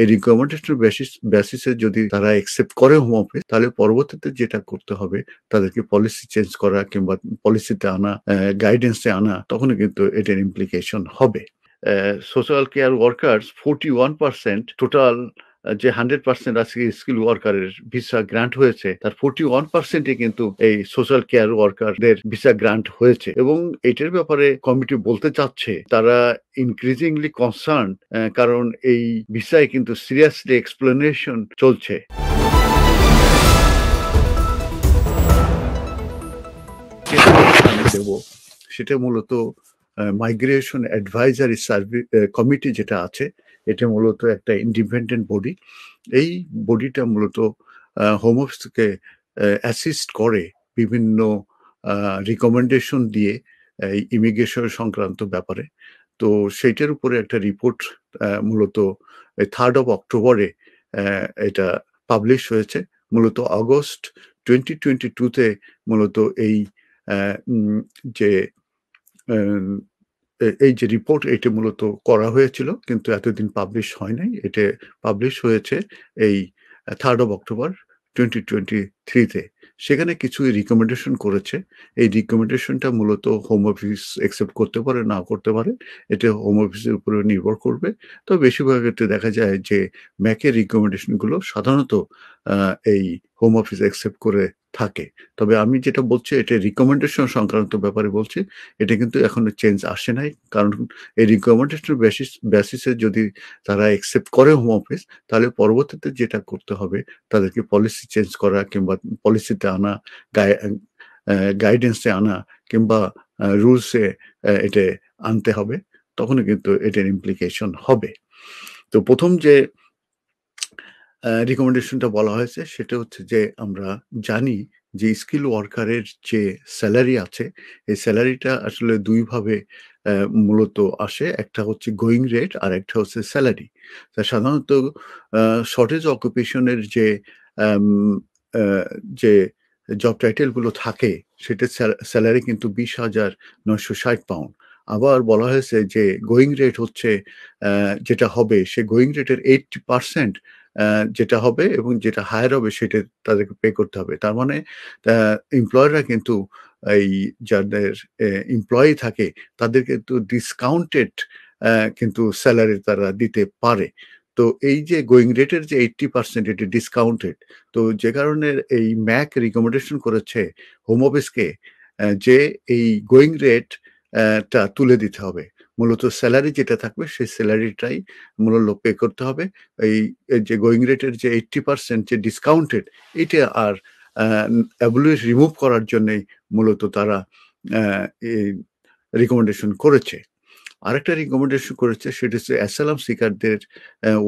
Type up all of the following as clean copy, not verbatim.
এই রিকমেন্ডেশনের বেসিসে যদি তারা অ্যাকসেপ্ট করে হোম অফিস, তাহলে পরবর্তীতে যেটা করতে হবে তাদেরকে পলিসি চেঞ্জ করা কিংবা পলিসিতে আনা, গাইডেন্সে আনা, তখন কিন্তু এটার ইমপ্লিকেশন হবে। সোশ্যাল কেয়ার ওয়ার্কার্স 41% টোটাল যে 100% আজকে স্কিল ওয়ার্কারের ভিসা গ্রান্ট হয়েছে, তার 41%ই কিন্তু এই সোশ্যাল কেয়ার ওয়ার্কারদের ভিসা গ্রান্ট হয়েছে। এবং এটার ব্যাপারে কমিটি বলতে চাচ্ছে তারা ইনক্রিজিংলি কনসার্ন, কারণ এই ভিসায় কিন্তু সিরিয়াসলি এক্সপ্লেনেশন চলছে। সেটা মূলত মাইগ্রেশন অ্যাডভাইজারি সার্ভিস কমিটি যেটা আছে, এটা মূলত একটা ইন্ডিপেন্ডেন্ট বডি। এই বডিটা মূলত হোম অফিসকে অ্যাসিস্ট করে বিভিন্ন রিকমেন্ডেশন দিয়ে ইমিগ্রেশন সংক্রান্ত ব্যাপারে। তো সেইটার উপরে একটা রিপোর্ট মূলত 3rd of October এটা পাবলিশ হয়েছে। মূলত আগস্ট 2022-তে মূলত এই যে রিপোর্ট, এটা মূলত করা হয়েছিল কিন্তু এতদিন পাবলিশ হয় নাই। এটা পাবলিশ হয়েছে এই 3rd of October 2023-তে। সেখানে কিছু রিকমেন্ডেশন করেছে। এই রিকমেন্ডেশনটা মূলত হোম অফিস অ্যাকসেপ্ট করতে পারে, না করতে পারে, এটা হোম অফিসের উপরে নির্ভর করবে। তো বেশিরভাগ ক্ষেত্রে দেখা যায় যে ম্যাকের রিকমেন্ডেশনগুলো সাধারণত এই হোম অফিস অ্যাকসেপ্ট করে থাকে। তবে আমি যেটা বলছি এটা রিকমেন্ডেশন সংক্রান্ত ব্যাপারে বলছি, এটা কিন্তু এখনো চেঞ্জ আসে নাই, কারণ এই রিকমেন্ডেশনের বেসিসে যদি তারা অ্যাকসেপ্ট করে হোম অফিস, তাহলে পরবর্তীতে যেটা করতে হবে তাদেরকে পলিসি চেঞ্জ করা কিংবা পলিসিতে আনা, গাইডেন্সে আনা কিংবা রুলসে এটা আনতে হবে, তখন কিন্তু এটার ইমপ্লিকেশন হবে। তো প্রথম যে রিকমেন্ডেশনটা বলা হয়েছে সেটা হচ্ছে যে আমরা জানি যে স্কিল ওয়ার্কারের যে স্যালারি আছে, এই স্যালারিটা আসলে দুইভাবে মূলত আসে, একটা হচ্ছে গোয়িং রেট আর একটা হচ্ছে স্যালারি। তা সাধারণত শর্টেজ অকুপেশনের যে জব টাইটেলগুলো থাকে সেটা স্যালারি কিন্তু 20,960 পাউন্ড। আবার বলা হয়েছে যে গোয়িং রেট হচ্ছে যেটা হবে সে গোয়িং রেটের 80% যেটা হবে, এবং যেটা হায়ার হবে সেটা তাদেরকে পে করতে হবে। তার মানে এমপ্লয়াররা কিন্তু এই যাদের এমপ্লয়ি থাকে তাদের কিন্তু ডিসকাউন্টেড কিন্তু স্যালারি তারা দিতে পারে। তো এই যে গোয়িং রেটের যে 80% এটি ডিসকাউন্টেড। তো যে কারণে এই ম্যাক রিকমেন্ডেশন করেছে হোম অফিসকে যে এই গোয়িং রেট টা তুলে দিতে হবে, মূলত স্যালারি যেটা থাকবে সেই স্যালারিটাই মূলত পে করতে হবে। এই যে গোয়িং রেটের যে 80% যে ডিসকাউন্টেড, এটা আর অ্যাবলিউট রিমুভ করার জন্যই মূলত তারা রিকমেন্ডেশন করেছে। আরেকটা রিকমেন্ডেশন করেছে সেটা হচ্ছে অ্যাসাইলাম সিকারদের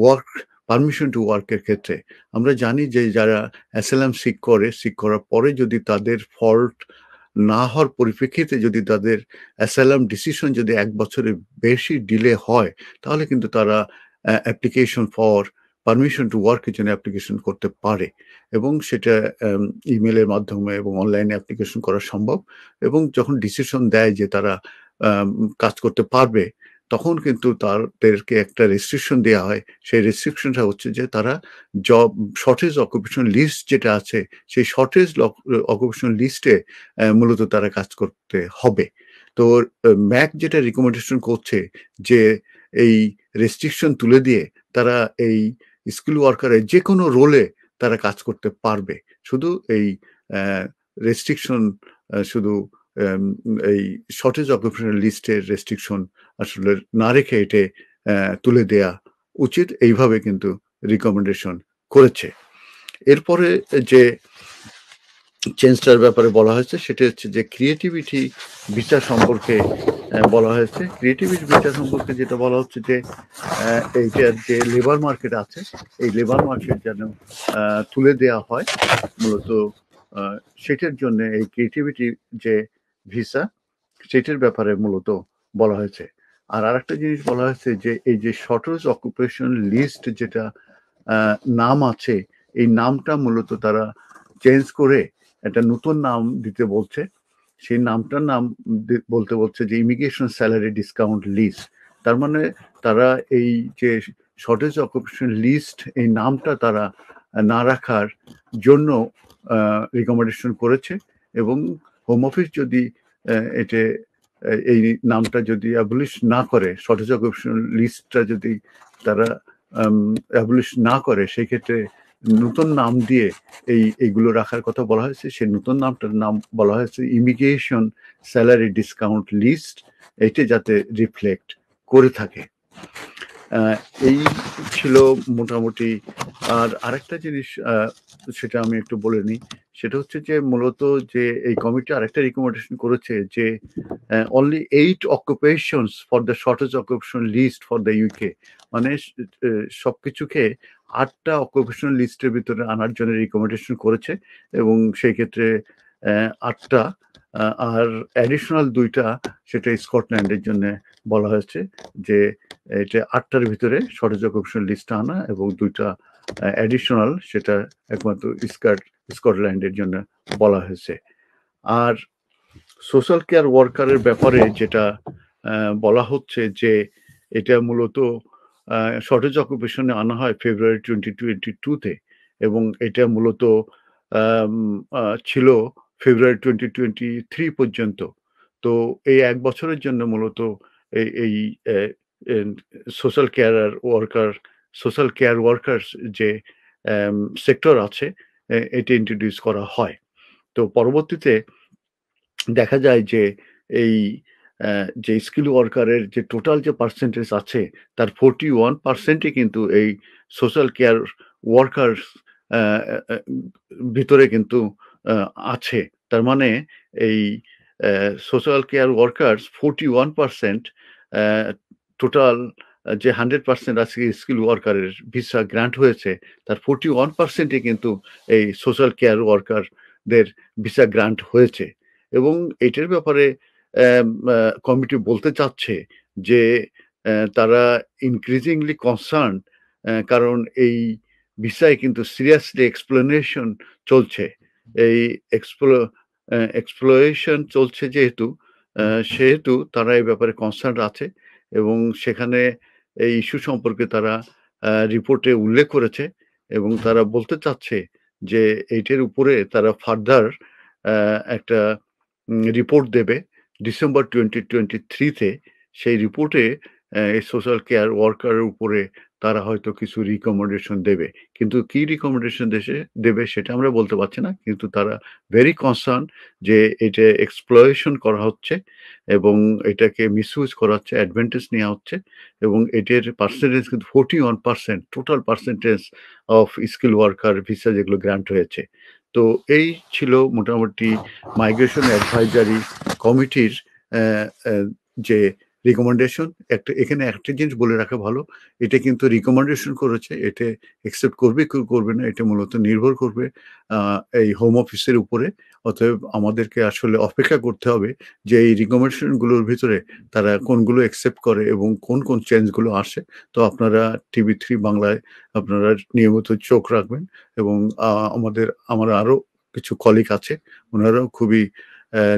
ওয়ার্ক পারমিশন টু ওয়ার্কের ক্ষেত্রে। আমরা জানি যে যারা অ্যাসাইলাম সিক করার পরে যদি তাদের ফল্ট না হওয়ার পরিপ্রেক্ষিতে যদি তাদের অ্যাসাইলাম ডিসিশন যদি 1 বছরের বেশি ডিলে হয়, তাহলে কিন্তু তারা অ্যাপ্লিকেশন ফর পারমিশন টু ওয়ার্কের জন্য অ্যাপ্লিকেশন করতে পারে, এবং সেটা ইমেলের মাধ্যমে এবং অনলাইনে অ্যাপ্লিকেশন করা সম্ভব। এবং যখন ডিসিশন দেয় যে তারা কাজ করতে পারবে, তখন কিন্তু তাদেরকে একটা রেস্ট্রিকশন দেওয়া হয়। সেই রেস্ট্রিকশনটা হচ্ছে যে তারা জব শর্টেজ অকুপেশন লিস্ট যেটা আছে সেই শর্টেজ অকুপেশন লিস্টে মূলত তারা কাজ করতে হবে। তো ম্যাক যেটা রিকমেন্ডেশন করছে যে এই রেস্ট্রিকশন তুলে দিয়ে তারা এই স্কিল ওয়ার্কারের যে কোনো রোলে তারা কাজ করতে পারবে, শুধু এই রেস্ট্রিকশন শুধু এই শর্টেজ অকুপেশনাল লিস্টের রেস্ট্রিকশন আসলে না রেখে এটা তুলে দেয়া উচিত। এইভাবে কিন্তু রিকমেন্ডেশন করেছে। এরপরে যে চেঞ্জটার ব্যাপারে বলা হয়েছে সেটা হচ্ছে যে ক্রিয়েটিভিটি ভিসা সম্পর্কে বলা হয়েছে। ক্রিয়েটিভিটি ভিসা সম্পর্কে যেটা বলা হচ্ছে যে এইটার যে লেবার মার্কেট আছে এই লেবার মার্কেট যেন তুলে দেয়া হয়, মূলত সেটার জন্য এই ক্রিয়েটিভিটি যে ভিসা সেটার ব্যাপারে মূলত বলা হয়েছে। আর আরেকটা জিনিস বলা হয়েছে যে এই যে শর্টেজ অকুপেশন লিস্ট যেটা নাম আছে, এই নামটা মূলত তারা চেঞ্জ করে একটা নতুন নাম দিতে বলছে। সেই নামটার নাম বলতে বলছে যে ইমিগ্রেশন স্যালারি ডিসকাউন্ট লিস্ট। তার মানে তারা এই যে শর্টেজ অকুপেশন লিস্ট এই নামটা তারা না রাখার জন্য রিকমেন্ডেশন করেছে, এবং হোম অফিস যদি এতে এই নামটা যদি অ্যাবলিশ না করে, শর্টেজ অকুপেশন লিস্টটা যদি তারা অ্যাবলিশ না করে, সেক্ষেত্রে নতুন নাম দিয়ে এইগুলো রাখার কথা বলা হয়েছে। সেই নতুন নামটার নাম বলা হয়েছে ইমিগ্রেশন স্যালারি ডিসকাউন্ট লিস্ট, এটা যাতে রিফ্লেক্ট করে থাকে। এই ছিল মোটামুটি। আর আরেকটা জিনিস সেটা আমি একটু বলে নিই, সেটা হচ্ছে যে মূলত যে এই কমিটি আরেকটা রিকমেন্ডেশন করেছে যে only 8 occupations for the shortage occupation list for the UK, মানে সব কিছুকে 8টা অকুপেশন লিস্টের ভিতরে আনার জন্য রিকমেন্ডেশন করেছে, এবং সেই ক্ষেত্রে 8টা আর অ্যাডিশনাল 2টা সেটা স্কটল্যান্ডের জন্য বলা হয়েছে যে এটা 8টার ভিতরে শর্টেজ অকুপেশন লিস্ট আনা, এবং 2টা অ্যাডিশনাল সেটা একমাত্র স্কটল্যান্ডের জন্য বলা হয়েছে। আর সোশ্যাল কেয়ার ওয়ার্কারের ব্যাপারে যেটা বলা হচ্ছে যে এটা মূলত শর্টেজ অকুপেশনে আনা হয় ফেব্রুয়ারি 2022-তে, এবং এটা মূলত ছিল ফেব্রুয়ারি 2023 পর্যন্ত। তো এই 1 বছরের জন্য মূলত এই সোশ্যাল কেয়ার ওয়ার্কার্স যে সেক্টর আছে এটি ইন্ট্রোডিউস করা হয়। তো পরবর্তীতে দেখা যায় যে এই যে স্কিল ওয়ার্কারের যে টোটাল যে পার্সেন্টেজ আছে তার 41%ই কিন্তু এই সোশ্যাল কেয়ার ওয়ার্কার্স ভিতরে কিন্তু আছে। তার মানে এই সোশ্যাল কেয়ার ওয়ার্কার্স 41% টোটাল যে 100% আজকে স্কিল ওয়ার্কারের ভিসা গ্রান্ট হয়েছে তার 41%ই কিন্তু এই সোশ্যাল কেয়ার ওয়ার্কারদের ভিসা গ্রান্ট হয়েছে। এবং এটার ব্যাপারে কমিটি বলতে চাচ্ছে যে তারা ইনক্রিজিংলি কনসার্ন, কারণ এই বিষয়ে কিন্তু সিরিয়াসলি এক্সপ্লেনেশন চলছে, এই এক্সপ্লোরেশন চলছে, সেহেতু তারা এই ব্যাপারে কনসার্ন আছে। এবং সেখানে এই ইস্যু সম্পর্কে তারা রিপোর্টে উল্লেখ করেছে, এবং তারা বলতে চাচ্ছে যে এইটার উপরে তারা ফার্দার একটা রিপোর্ট দেবে ডিসেম্বর 2023-তে। সেই রিপোর্টে এই সোশ্যাল কেয়ার ওয়ার্কারের উপরে তারা হয়তো কিছু রিকমেন্ডেশন দেবে, কিন্তু কি রিকমেন্ডেশন দেবে সেটা আমরা বলতে পারছি না। কিন্তু তারা ভেরি কনসার্ন যে এটা এক্সপ্লয়েশন করা হচ্ছে এবং এটাকে মিসইউজ করা হচ্ছে, অ্যাডভান্টেজ নেওয়া হচ্ছে, এবং এটার পার্সেন্টেজ কিন্তু 41% total percentage of skill worker visa যেগুলো গ্রান্ট হয়েছে। তো এই ছিল মোটামুটি মাইগ্রেশন অ্যাডভাইজারি কমিটির যে রিকমেন্ডেশন। এখানে একটা জিনিস বলে রাখা ভালো, এটা কিন্তু রিকমেন্ডেশন করেছে, এটা অ্যাকসেপ্ট করবে কি করবে না এটা মূলত নির্ভর করবে এই হোম অফিসের উপরে। অতএব আমাদেরকে আসলে অপেক্ষা করতে হবে যে এই রিকমেন্ডেশনগুলোর ভিতরে তারা কোনগুলো অ্যাকসেপ্ট করে এবং কোন কোন চেঞ্জগুলো আসে। তো আপনারা টিভি 3 বাংলায় আপনারা নিয়মিত চোখ রাখবেন, এবং আমার আরও কিছু কলিগ আছে, ওনারাও খুবই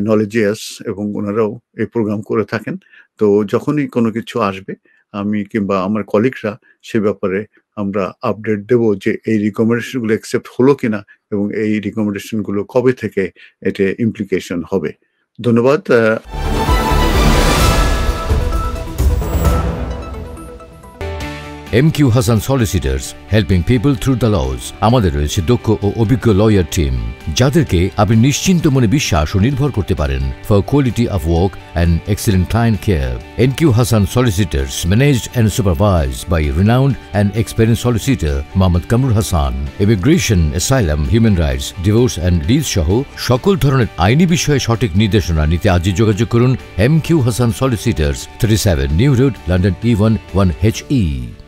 নলেজিয়াস এবং ওনারাও এই প্রোগ্রাম করে থাকেন। তো যখনই কোনো কিছু আসবে আমি কিংবা আমার কলিগরা সে ব্যাপারে আমরা আপডেট দেব যে এই রিকমেন্ডেশনগুলো অ্যাকসেপ্ট হলো কিনা এবং এই রিকমেন্ডেশনগুলো কবে থেকে এতে ইমপ্লিকেশন হবে। ধন্যবাদ। MQ Hassan Solicitors, helping people through the laws. আমাদের রয়েছে দক্ষ ও অভিজ্ঞ লয়ার টিম, যাদেরকে আপনি নিশ্চিন্ত মনে বিশ্বাস ও নির্ভর করতে পারেন। For quality of work and excellent client care, MQ Hassan Solicitors, managed and supervised by renowned and experienced solicitor Muhammad Kamrul Hassan. Immigration, asylum, human rights, divorce and lease সহ সকল ধরনের আইনি বিষয়ে সঠিক নির্দেশনা নিতে আজই যোগাযোগ করুন MQ Hassan Solicitors, 37 New Road, London E1 1HE।